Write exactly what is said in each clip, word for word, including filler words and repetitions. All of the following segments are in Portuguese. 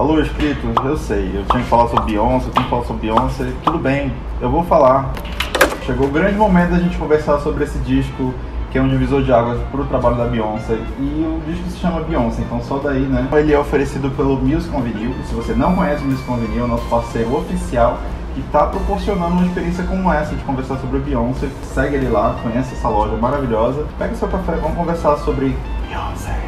Alô, espíritos, eu sei, eu tinha que falar sobre Beyoncé, eu tinha que falar sobre Beyoncé, tudo bem, eu vou falar. Chegou o grande momento da gente conversar sobre esse disco, que é um divisor de águas para o trabalho da Beyoncé, e o disco se chama Beyoncé, então só daí, né? Ele é oferecido pelo Music on Vinil, se você não conhece o Music on Vinil, é o nosso parceiro oficial, que está proporcionando uma experiência como essa de conversar sobre a Beyoncé. Segue ele lá, conhece essa loja maravilhosa, pega seu café, vamos conversar sobre Beyoncé.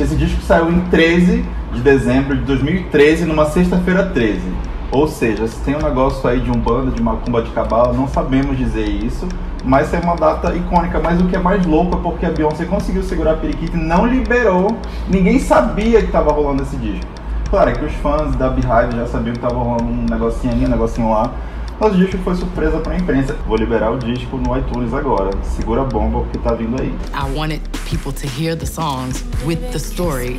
Esse disco saiu em treze de dezembro de dois mil e treze, numa sexta-feira treze. Ou seja, se tem um negócio aí de umbanda, de macumba, de cabala, não sabemos dizer isso, mas é uma data icônica. Mas o que é mais louco é porque a Beyoncé conseguiu segurar a periquita e não liberou. Ninguém sabia que estava rolando esse disco. Claro, é que os fãs da Beyhive já sabiam que estava rolando um negocinho ali, um negocinho lá. Mas o disco foi surpresa para a imprensa. Vou liberar o disco no iTunes agora. Segura a bomba porque tá vindo aí. I wanted people to hear the songs with the story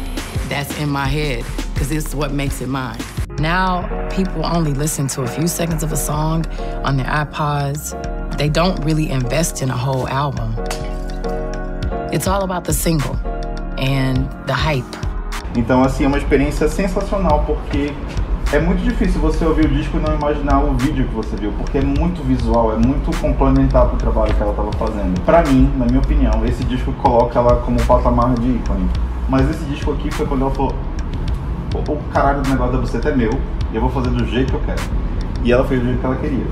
that's in my head, because it's what makes it mine. Now people only listen to a few seconds of a song on their iPods. They don't really invest in a whole album. It's all about the single and the hype. Então assim, é uma experiência sensacional porque é muito difícil você ouvir o disco e não imaginar o vídeo que você viu, porque é muito visual, é muito complementar pro trabalho que ela estava fazendo. Pra mim, na minha opinião, esse disco coloca ela como um patamar de ícone. Mas esse disco aqui foi quando ela falou: o caralho do negócio da buceta é meu, e eu vou fazer do jeito que eu quero. E ela fez do jeito que ela queria.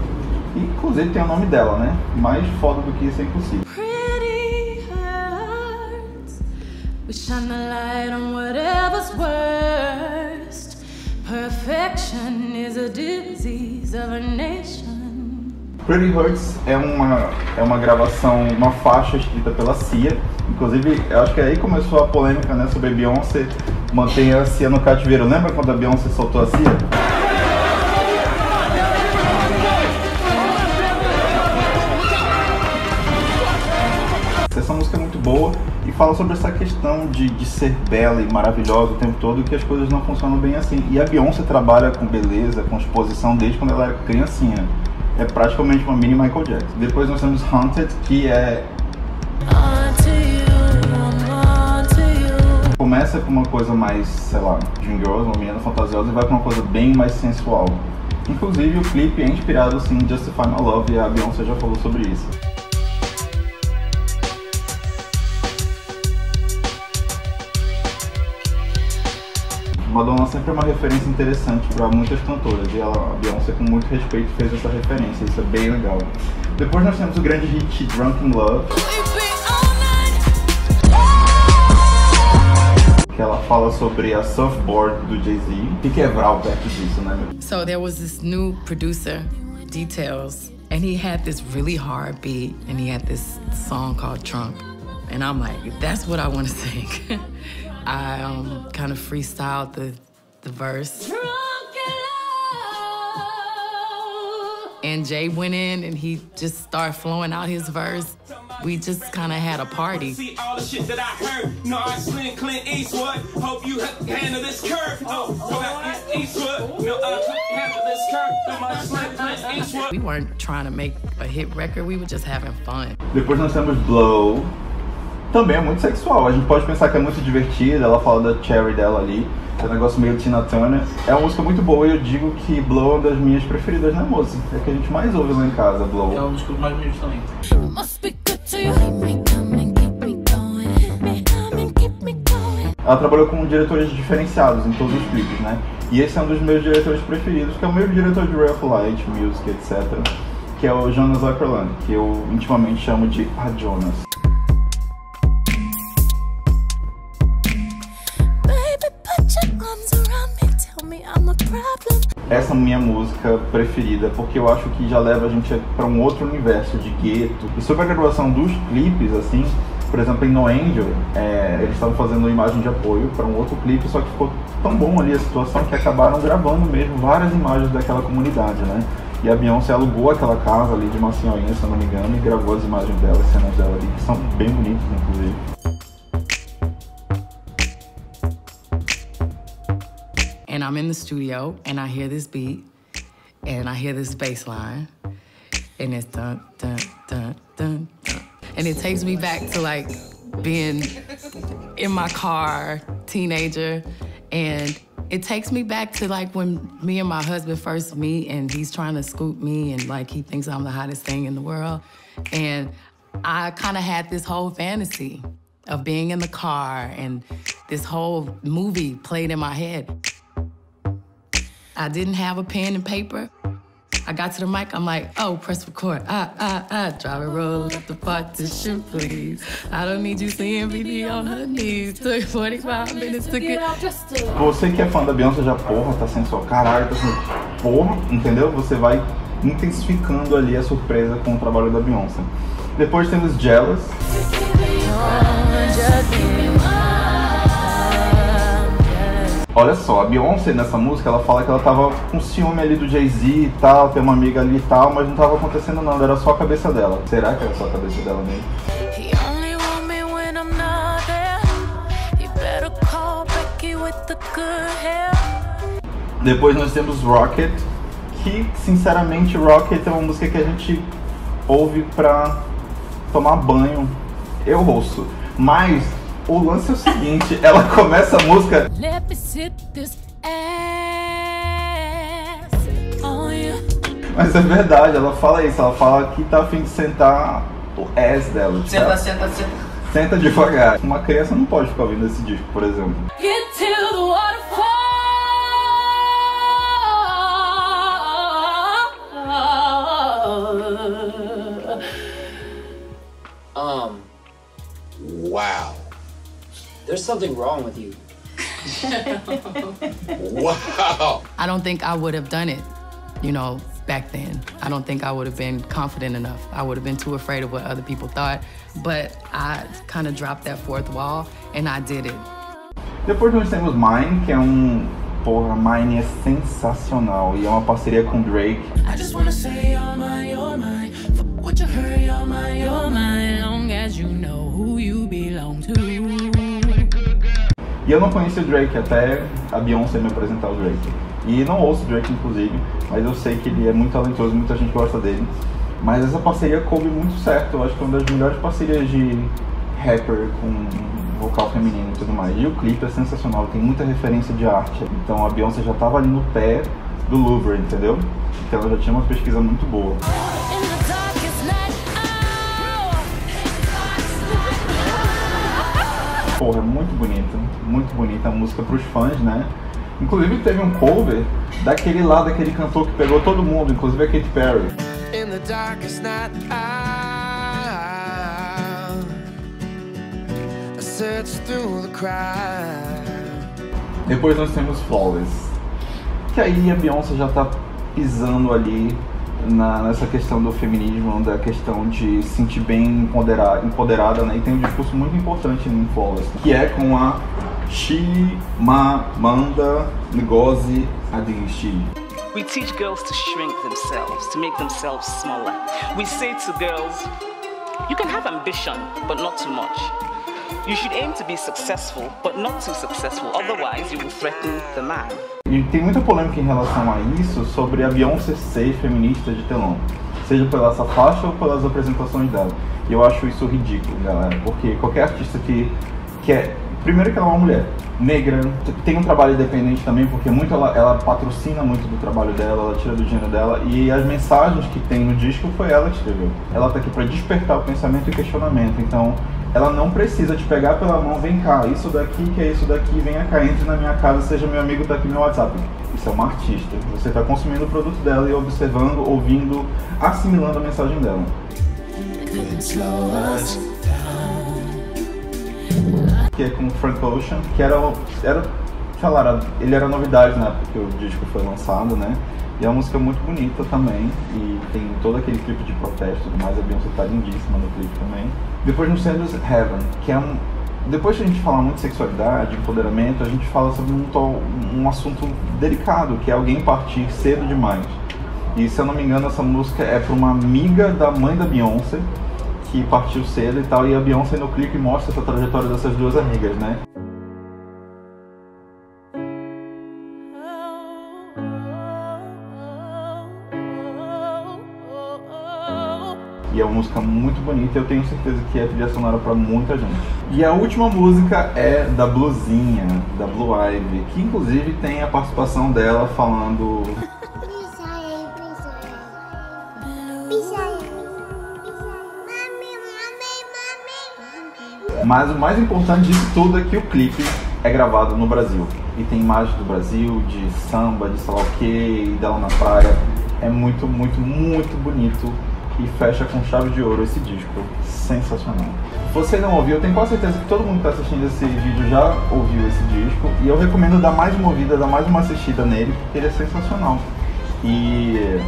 E, inclusive, tem o nome dela, né? Mais foda do que isso é impossível. Pretty hearts, we shine the light on whatever's worst. Perfection is a disease of a nation. Pretty Hurts é uma, é uma gravação, uma faixa escrita pela Sia. Inclusive, eu acho que aí começou a polêmica, né, sobre Beyoncé manter a Sia no cativeiro. Lembra quando a Beyoncé soltou a Sia? Essa música é muito boa e fala sobre essa questão de, de ser bela e maravilhosa o tempo todo, que as coisas não funcionam bem assim. E a Beyoncé trabalha com beleza, com exposição, desde quando ela era criancinha. É praticamente uma mini Michael Jackson. Depois nós temos Haunted, que é... começa com uma coisa mais, sei lá, dream girls, uma menina fantasiosa, e vai pra uma coisa bem mais sensual. Inclusive o clipe é inspirado assim, em Justify My Love, e a Beyoncé já falou sobre isso. Madonna sempre é uma referência interessante para muitas cantoras, e ela, a Beyoncé, com muito respeito, fez essa referência, isso é bem legal. Depois nós temos o grande hit Drunk in Love, que ela fala sobre a surfboard do Jay-Z. O que, que é Vral perto disso, né? So there was this new producer, Details, and he had this really hard beat, and he had this song called Drunk, and I'm like, that's what I want to sing. I um, kind of freestyled the, the verse. Drunk and, and Jay went in and he just started flowing out his verse. We just kind of had a party. See all the shit that I heard. No, I slim Clint Eastwood. Hope you handle this curve. Oh, go back Eastwood. No, I handle this curve. No, I slim Clint Eastwood. We weren't trying to make a hit record. We were just having fun. Depois nós temos Blow. Também é muito sexual, a gente pode pensar que é muito divertida, ela fala da Cherry dela ali, é um negócio meio Tina Turner. É uma música muito boa e eu digo que Blow é uma das minhas preferidas na música, é que a gente mais ouve lá em casa, Blow. É um dos que eu mais me também. Ela trabalhou com diretores diferenciados em todos os clipes, né? E esse é um dos meus diretores preferidos, que é o meu diretor de Rap, Light, Music, etcétera, que é o Jonas Ackerland, que eu intimamente chamo de A Jonas. Essa é a minha música preferida, porque eu acho que já leva a gente para um outro universo de gueto. E sobre a gravação dos clipes, assim, por exemplo, em No Angel, é, eles estavam fazendo uma imagem de apoio para um outro clipe, só que ficou tão bom ali a situação que acabaram gravando mesmo várias imagens daquela comunidade, né? E a Beyoncé alugou aquela casa ali de uma senhorinha, se eu não me engano, e gravou as imagens dela, as cenas dela ali, que são bem bonitas, inclusive. And I'm in the studio and I hear this beat and I hear this bass line and it's dun, dun, dun, dun, dun. And it takes me back to like being in my car, teenager, and it takes me back to like when me and my husband first meet and he's trying to scoop me and like he thinks I'm the hottest thing in the world. And I kind of had this whole fantasy of being in the car and this whole movie played in my head. I didn't have a pen and paper. I got to the mic, I'm like, oh, press record. Ah, ah, ah, drive a road up the partition, please. I don't need you seeing B D on her knees. Took forty-five minutes to get out. Você que é fã da Beyoncé já, porra, tá sendo só caralho, tá sendo porra, entendeu? Você vai intensificando ali a surpresa com o trabalho da Beyoncé. Depois temos Jealous. Olha só, a Beyoncé nessa música, ela fala que ela tava com ciúme ali do Jay-Z e tal, tem uma amiga ali e tal, mas não tava acontecendo nada, era só a cabeça dela. Será que era só a cabeça dela mesmo? Depois nós temos Rocket, que sinceramente Rocket é uma música que a gente ouve pra tomar banho, eu ouço, mas o lance é o seguinte, ela começa a música. Mas é verdade, ela fala isso, ela fala que tá a fim de sentar o ass dela. Senta, tá? senta, senta. Senta devagar. Uma criança não pode ficar ouvindo esse disco, por exemplo. Um, wow. There's something wrong with you. Wow. I don't think I would have done it, you know, back then. I don't think I would have been confident enough. I would have been too afraid of what other people thought. But I kind of dropped that fourth wall and I did it. Depois nós temos Mine, que é um... Porra, Mine é sensacional. E é uma parceria com Drake. I just wanna say you're mine, you're mine. Would you hurry, you're mine, you're mine. Long as you know who you belong to. E eu não conheci o Drake, até a Beyoncé me apresentar o Drake. E não ouço o Drake, inclusive, mas eu sei que ele é muito talentoso, muita gente gosta dele. Mas essa parceria coube muito certo, eu acho que é uma das melhores parcerias de rapper com vocal feminino e tudo mais. E o clipe é sensacional, tem muita referência de arte. Então a Beyoncé já estava ali no pé do Louvre, entendeu? Então ela já tinha uma pesquisa muito boa. Porra, é muito bonita, muito bonita a música pros fãs, né? Inclusive teve um cover daquele lá, daquele cantor que pegou todo mundo, inclusive a Katy Perry. In the darkest night, I search through the crowd. Depois nós temos Flawless, que aí a Beyoncé já tá pisando ali na, nessa questão do feminismo, da questão de se sentir bem empoderada, empoderada, né? E tem um discurso muito importante em Forsher, que é com a Chimamanda Ngozi Adichie. We teach girls to shrink themselves, to make themselves smaller. We say to girls, you can have ambition, but not too much. You should aim to be successful, but not too successful, otherwise you will threaten the man. E tem muita polêmica em relação a isso, sobre a Beyoncé ser feminista de telão. Seja pela essa faixa ou pelas apresentações dela. E eu acho isso ridículo, galera. Porque qualquer artista que quer... Primeiro que ela é uma mulher negra, tem um trabalho independente também, porque muito ela, ela patrocina muito do trabalho dela, ela tira do dinheiro dela. E as mensagens que tem no disco foi ela que escreveu. Ela tá aqui pra despertar o pensamento e o questionamento. Então... ela não precisa te pegar pela mão, vem cá, isso daqui que é isso daqui, venha cá, entre na minha casa, seja meu amigo, tá aqui meu WhatsApp. Isso é uma artista, você tá consumindo o produto dela e observando, ouvindo, assimilando a mensagem dela. Que é com Frank Ocean, que era, era, falaram, ele era novidade na época que o disco foi lançado, né? E é uma música muito bonita também, e tem todo aquele clipe de protesto e tudo mais, a Beyoncé tá lindíssima no clipe também. Depois nós temos Heaven, que é um... Depois que a gente fala muito de sexualidade, empoderamento, a gente fala sobre um, to... um assunto delicado, que é alguém partir cedo demais. E se eu não me engano, essa música é pra uma amiga da mãe da Beyoncé, que partiu cedo e tal, e a Beyoncé no clipe mostra essa trajetória dessas duas amigas, né? E é uma música muito bonita, eu tenho certeza que é trilha sonora pra muita gente. E a última música é da Blusinha, da Blue Ivy, que inclusive tem a participação dela falando... Mas o mais importante disso tudo é que o clipe é gravado no Brasil. E tem imagens do Brasil, de samba, de sei lá o que, dela na praia. É muito, muito, muito bonito. E fecha com chave de ouro esse disco. Sensacional. Se você não ouviu, eu tenho quase certeza que todo mundo que está assistindo esse vídeo já ouviu esse disco. E eu recomendo dar mais uma ouvida, dar mais uma assistida nele, porque ele é sensacional. E...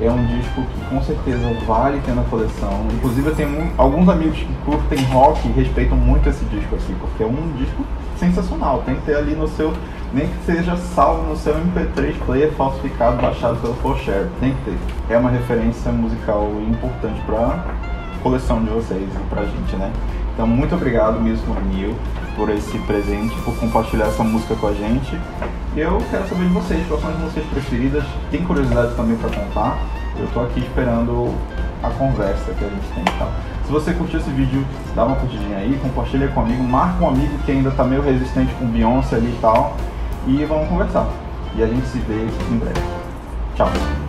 é um disco que com certeza vale ter na coleção. Inclusive eu tenho alguns amigos que curtem rock e respeitam muito esse disco aqui, porque é um disco sensacional. Tem que ter ali no seu, nem que seja salvo no seu M P três player falsificado, baixado pelo Forsher. Tem que ter. É uma referência musical importante para coleção de vocês e pra gente, né? Então muito obrigado Music on Vinil por esse presente, por compartilhar essa música com a gente. Eu quero saber de vocês, quais são as músicas preferidas, tem curiosidade também para contar. Eu tô aqui esperando a conversa que a gente tem, tá? Se você curtiu esse vídeo, dá uma curtidinha aí, compartilha com um amigo, marca um amigo que ainda tá meio resistente com Beyoncé ali e tal. E vamos conversar. E a gente se vê em breve. Tchau!